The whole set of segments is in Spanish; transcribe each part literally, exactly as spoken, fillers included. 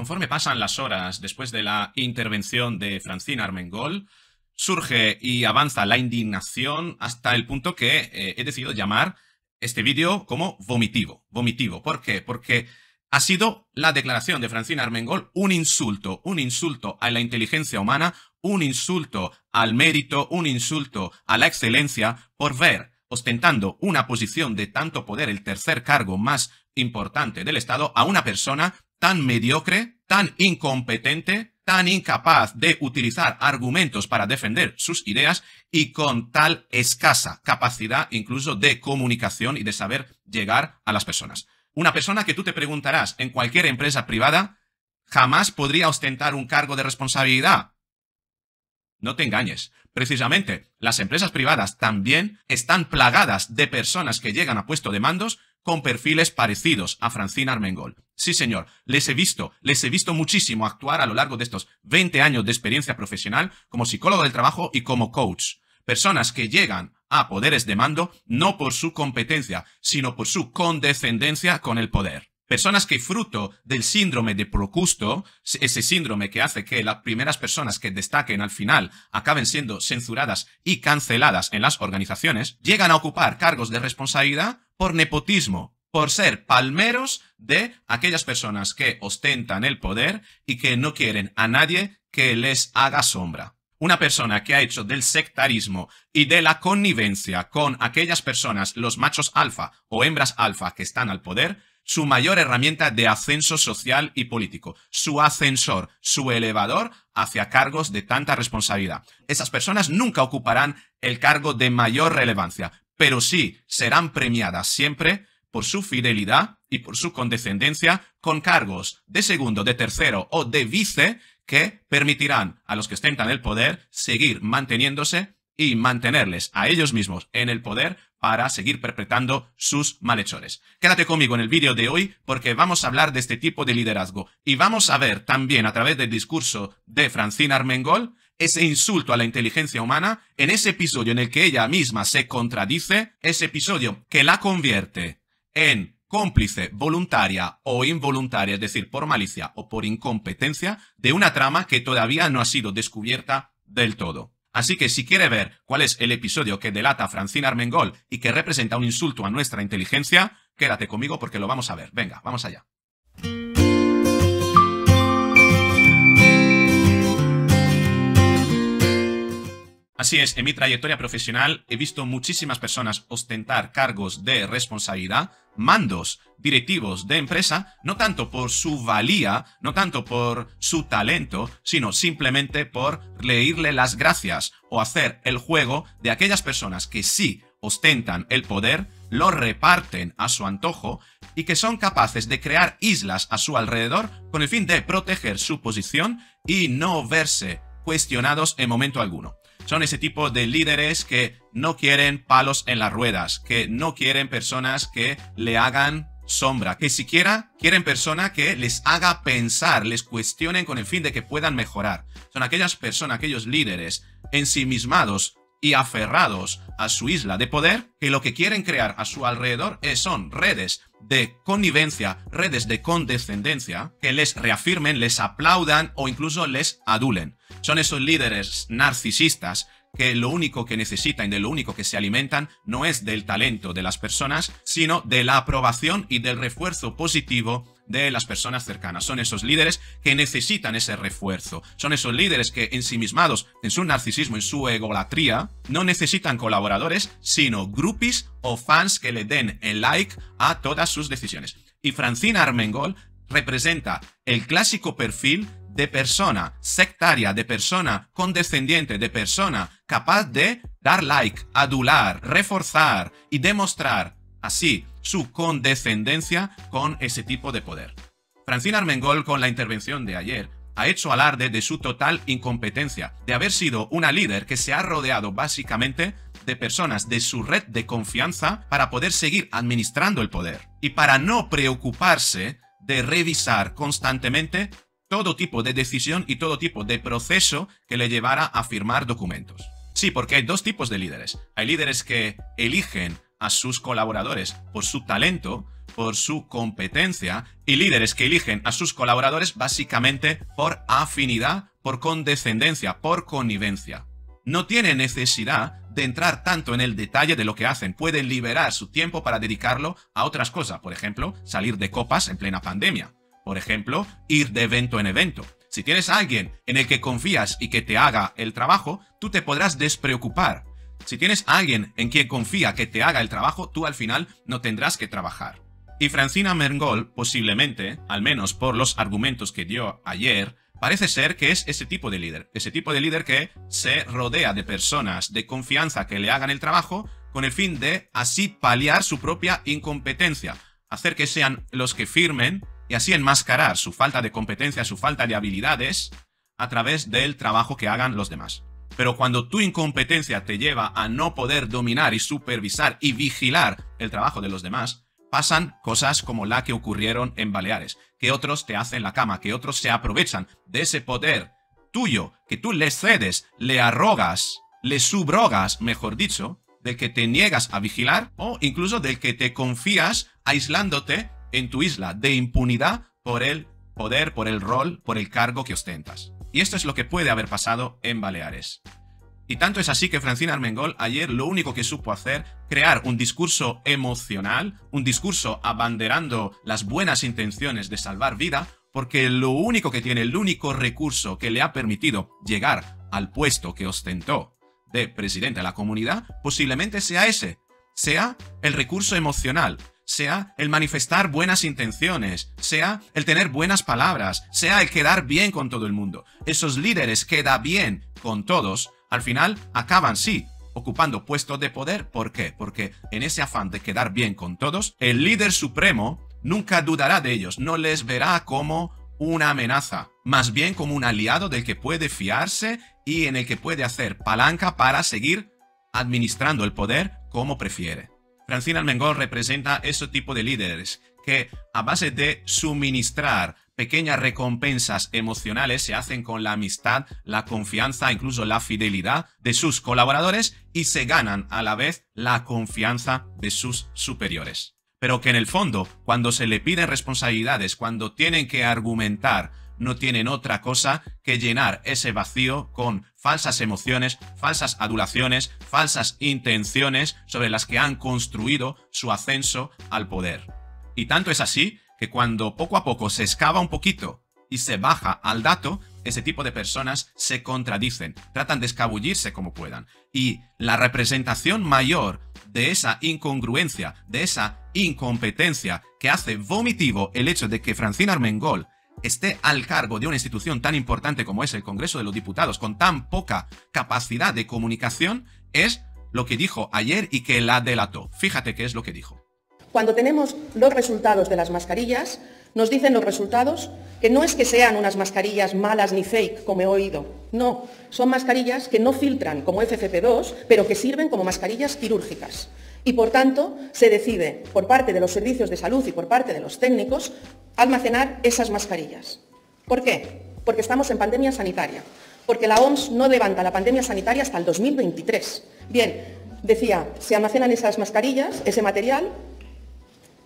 Conforme pasan las horas después de la intervención de Francina Armengol, surge y avanza la indignación hasta el punto que eh, he decidido llamar este vídeo como vomitivo. Vomitivo. ¿Por qué? Porque ha sido la declaración de Francina Armengol un insulto, un insulto a la inteligencia humana, un insulto al mérito, un insulto a la excelencia por ver, ostentando una posición de tanto poder, el tercer cargo más importante del Estado, a una persona tan mediocre, tan incompetente, tan incapaz de utilizar argumentos para defender sus ideas y con tal escasa capacidad incluso de comunicación y de saber llegar a las personas. Una persona que tú te preguntarás en cualquier empresa privada jamás podría ostentar un cargo de responsabilidad. No te engañes. Precisamente, las empresas privadas también están plagadas de personas que llegan a puestos de mandos con perfiles parecidos a Francina Armengol. Sí, señor, les he visto, les he visto muchísimo actuar a lo largo de estos veinte años de experiencia profesional como psicólogo del trabajo y como coach. Personas que llegan a poderes de mando no por su competencia, sino por su condescendencia con el poder. Personas que fruto del síndrome de Procusto, ese síndrome que hace que las primeras personas que destaquen al final acaben siendo censuradas y canceladas en las organizaciones, llegan a ocupar cargos de responsabilidad por nepotismo, por ser palmeros de aquellas personas que ostentan el poder y que no quieren a nadie que les haga sombra. Una persona que ha hecho del sectarismo y de la connivencia con aquellas personas, los machos alfa o hembras alfa que están al poder, su mayor herramienta de ascenso social y político, su ascensor, su elevador hacia cargos de tanta responsabilidad. Esas personas nunca ocuparán el cargo de mayor relevancia, pero sí serán premiadas siempre por su fidelidad y por su condescendencia con cargos de segundo, de tercero o de vice que permitirán a los que ostentan el poder seguir manteniéndose y mantenerles a ellos mismos en el poder para seguir perpetrando sus malhechores. Quédate conmigo en el vídeo de hoy porque vamos a hablar de este tipo de liderazgo y vamos a ver también a través del discurso de Francina Armengol ese insulto a la inteligencia humana en ese episodio en el que ella misma se contradice, ese episodio que la convierte en cómplice voluntaria o involuntaria, es decir, por malicia o por incompetencia, de una trama que todavía no ha sido descubierta del todo. Así que si quiere ver cuál es el episodio que delata a Francina Armengol y que representa un insulto a nuestra inteligencia, quédate conmigo porque lo vamos a ver. Venga, vamos allá. Así es, en mi trayectoria profesional he visto muchísimas personas ostentar cargos de responsabilidad, mandos directivos de empresa, no tanto por su valía, no tanto por su talento, sino simplemente por leerle las gracias o hacer el juego de aquellas personas que sí ostentan el poder, lo reparten a su antojo y que son capaces de crear islas a su alrededor con el fin de proteger su posición y no verse cuestionados en momento alguno. Son ese tipo de líderes que no quieren palos en las ruedas, que no quieren personas que le hagan sombra, que siquiera quieren personas que les haga pensar, les cuestionen con el fin de que puedan mejorar. Son aquellas personas, aquellos líderes ensimismados y aferrados a su isla de poder, que lo que quieren crear a su alrededor son redes de connivencia, redes de condescendencia, que les reafirmen, les aplaudan o incluso les adulen. Son esos líderes narcisistas que lo único que necesitan y de lo único que se alimentan no es del talento de las personas, sino de la aprobación y del refuerzo positivo de las personas cercanas. Son esos líderes que necesitan ese refuerzo. Son esos líderes que ensimismados en su narcisismo, en su egolatría, no necesitan colaboradores, sino groupies o fans que le den el like a todas sus decisiones. Y Francina Armengol representa el clásico perfil de persona sectaria, de persona condescendiente, de persona capaz de dar like, adular, reforzar y demostrar así su condescendencia con ese tipo de poder. Francina Armengol, con la intervención de ayer, ha hecho alarde de su total incompetencia, de haber sido una líder que se ha rodeado básicamente de personas de su red de confianza para poder seguir administrando el poder y para no preocuparse de revisar constantemente todo tipo de decisión y todo tipo de proceso que le llevara a firmar documentos. Sí, porque hay dos tipos de líderes. Hay líderes que eligen a sus colaboradores por su talento, por su competencia, y líderes que eligen a sus colaboradores básicamente por afinidad, por condescendencia, por connivencia. No tiene necesidad de entrar tanto en el detalle de lo que hacen. Pueden liberar su tiempo para dedicarlo a otras cosas. Por ejemplo, salir de copas en plena pandemia. Por ejemplo, ir de evento en evento. Si tienes a alguien en el que confías y que te haga el trabajo, tú te podrás despreocupar. Si tienes a alguien en quien confía que te haga el trabajo, tú al final no tendrás que trabajar. Y Francina Armengol, posiblemente, al menos por los argumentos que dio ayer, parece ser que es ese tipo de líder. Ese tipo de líder que se rodea de personas de confianza que le hagan el trabajo con el fin de así paliar su propia incompetencia, hacer que sean los que firmen y así enmascarar su falta de competencia, su falta de habilidades a través del trabajo que hagan los demás. Pero cuando tu incompetencia te lleva a no poder dominar y supervisar y vigilar el trabajo de los demás, pasan cosas como la que ocurrieron en Baleares, que otros te hacen la cama, que otros se aprovechan de ese poder tuyo, que tú les cedes, le arrogas, le subrogas, mejor dicho, del que te niegas a vigilar o incluso del que te confías aislándote en tu isla de impunidad por el poder, por el rol, por el cargo que ostentas. Y esto es lo que puede haber pasado en Baleares. Y tanto es así que Francina Armengol ayer lo único que supo hacer, crear un discurso emocional, un discurso abanderando las buenas intenciones de salvar vida, porque lo único que tiene, el único recurso que le ha permitido llegar al puesto que ostentó de presidente de la comunidad, posiblemente sea ese, sea el recurso emocional, sea el manifestar buenas intenciones, sea el tener buenas palabras, sea el quedar bien con todo el mundo. Esos líderes queda bien con todos, al final acaban, sí, ocupando puestos de poder. ¿Por qué? Porque en ese afán de quedar bien con todos, el líder supremo nunca dudará de ellos, no les verá como una amenaza, más bien como un aliado del que puede fiarse y en el que puede hacer palanca para seguir administrando el poder como prefiere. Francina Armengol representa ese tipo de líderes que, a base de suministrar pequeñas recompensas emocionales, se hacen con la amistad, la confianza, incluso la fidelidad de sus colaboradores y se ganan a la vez la confianza de sus superiores. Pero que en el fondo, cuando se le piden responsabilidades, cuando tienen que argumentar, no tienen otra cosa que llenar ese vacío con falsas emociones, falsas adulaciones, falsas intenciones sobre las que han construido su ascenso al poder. Y tanto es así que cuando poco a poco se excava un poquito y se baja al dato, ese tipo de personas se contradicen, tratan de escabullirse como puedan. Y la representación mayor de esa incongruencia, de esa incompetencia que hace vomitivo el hecho de que Francina Armengol esté al cargo de una institución tan importante como es el Congreso de los Diputados, con tan poca capacidad de comunicación, es lo que dijo ayer y que la delató. Fíjate qué es lo que dijo. Cuando tenemos los resultados de las mascarillas, nos dicen los resultados que no es que sean unas mascarillas malas ni fake, como he oído. No, son mascarillas que no filtran como F F P dos, pero que sirven como mascarillas quirúrgicas. Y, por tanto, se decide por parte de los servicios de salud y por parte de los técnicos almacenar esas mascarillas. ¿Por qué? Porque estamos en pandemia sanitaria, porque la O M S no levanta la pandemia sanitaria hasta el dos mil veintitrés. Bien, decía, se almacenan esas mascarillas, ese material,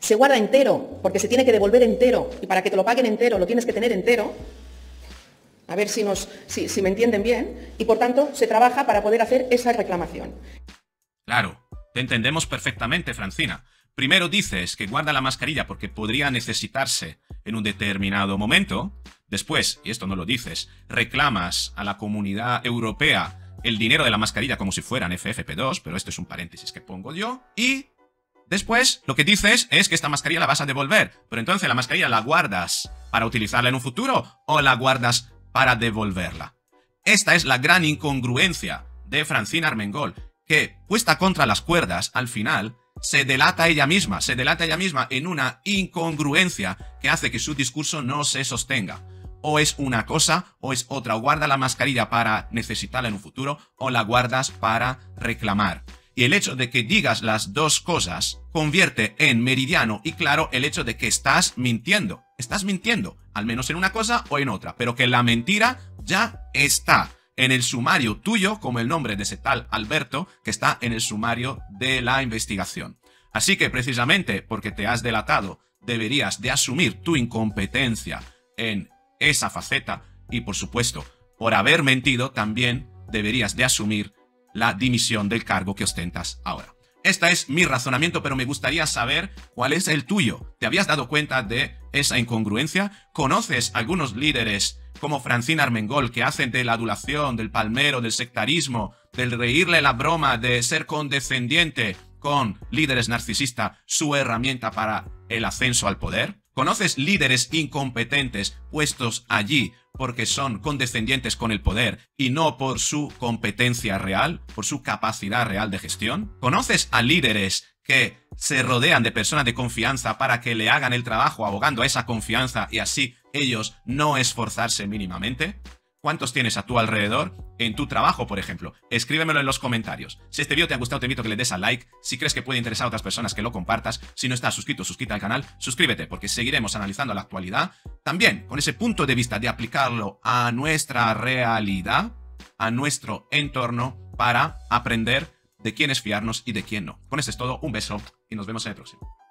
se guarda entero, porque se tiene que devolver entero, y para que te lo paguen entero lo tienes que tener entero, a ver si, nos, si, si me entienden bien, y, por tanto, se trabaja para poder hacer esa reclamación. Claro. Te entendemos perfectamente, Francina. Primero dices que guarda la mascarilla porque podría necesitarse en un determinado momento. Después, y esto no lo dices, reclamas a la Comunidad Europea el dinero de la mascarilla como si fueran F F P dos, pero esto es un paréntesis que pongo yo. Y después lo que dices es que esta mascarilla la vas a devolver. Pero entonces, ¿la mascarilla la guardas para utilizarla en un futuro o la guardas para devolverla? Esta es la gran incongruencia de Francina Armengol, que, puesta contra las cuerdas, al final se delata ella misma, se delata ella misma en una incongruencia que hace que su discurso no se sostenga. O es una cosa o es otra. O guarda la mascarilla para necesitarla en un futuro o la guardas para reclamar. Y el hecho de que digas las dos cosas convierte en meridiano y claro el hecho de que estás mintiendo. Estás mintiendo, al menos en una cosa o en otra, pero que la mentira ya está en el sumario tuyo, como el nombre de ese tal Alberto, que está en el sumario de la investigación. Así que precisamente porque te has delatado, deberías de asumir tu incompetencia en esa faceta y, por supuesto, por haber mentido también deberías de asumir la dimisión del cargo que ostentas ahora. Este es mi razonamiento, pero me gustaría saber cuál es el tuyo. ¿Te habías dado cuenta de esa incongruencia? ¿Conoces algunos líderes como Francina Armengol que hacen de la adulación, del palmero, del sectarismo, del reírle la broma, de ser condescendiente con líderes narcisistas su herramienta para el ascenso al poder? ¿Conoces líderes incompetentes puestos allí porque son condescendientes con el poder y no por su competencia real, por su capacidad real de gestión? ¿Conoces a líderes que se rodean de personas de confianza para que le hagan el trabajo abogando a esa confianza y así ellos no esforzarse mínimamente? ¿Cuántos tienes a tu alrededor en tu trabajo, por ejemplo? Escríbemelo en los comentarios. Si este vídeo te ha gustado, te invito a que le des a like. Si crees que puede interesar a otras personas, que lo compartas. Si no estás suscrito, suscríbete al canal. Suscríbete porque seguiremos analizando la actualidad. También con ese punto de vista de aplicarlo a nuestra realidad, a nuestro entorno, para aprender de quién es fiarnos y de quién no. Con esto es todo. Un beso y nos vemos en el próximo.